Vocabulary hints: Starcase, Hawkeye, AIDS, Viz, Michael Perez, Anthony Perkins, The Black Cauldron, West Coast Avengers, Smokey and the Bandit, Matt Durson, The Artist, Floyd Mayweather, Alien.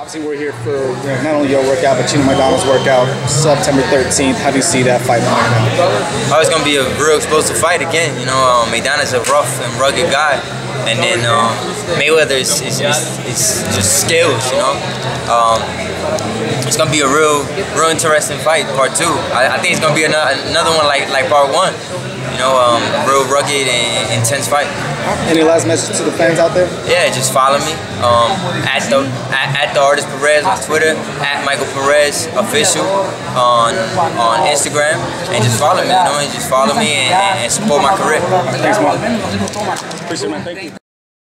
Obviously, we're here for not only your workout, but Chino Maidana's workout, September 13th. How do you see that fight playing out? Oh, it's going to be a real explosive fight again. You know, Maidana's a rough and rugged guy. And then Mayweather is just skills, you know. It's going to be a real interesting fight, part two. I think it's going to be another one like part one. You know, real rugged and intense fight. Any last message to the fans out there? Yeah, just follow me at the Artist Perez on Twitter, at Michael Perez Official on Instagram, and just follow me. You know, and just follow me and support my career. Thanks, Mark. Appreciate it, man. Thank you.